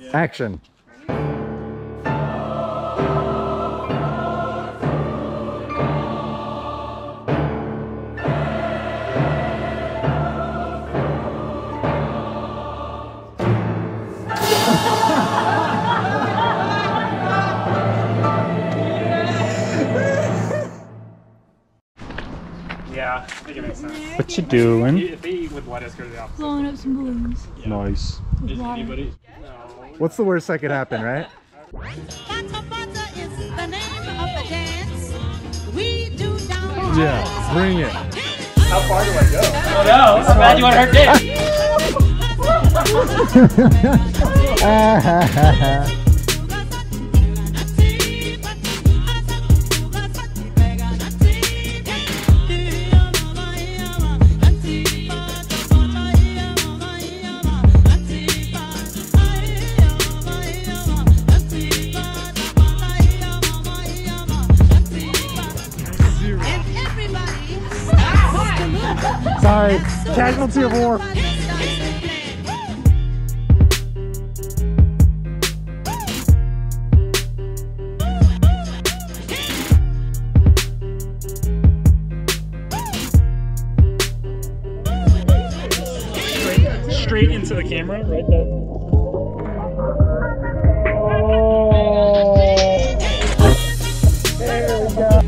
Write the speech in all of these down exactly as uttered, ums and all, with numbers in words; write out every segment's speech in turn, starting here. Yeah. Action. Yeah, I think it makes sense. Yeah, what you doing? He, if he would let us go to the opposite. Blowing up some balloons. Yeah. Nice. Is anybody? No. What's the worst that could happen, right? Bata-bata is the name of the dance. We do down. Yeah, bring it. How far do I go? Oh no, I'm glad you want her dick. Sorry, casualty of war. Straight into the camera, right there. Oh. There we go.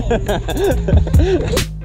Jack.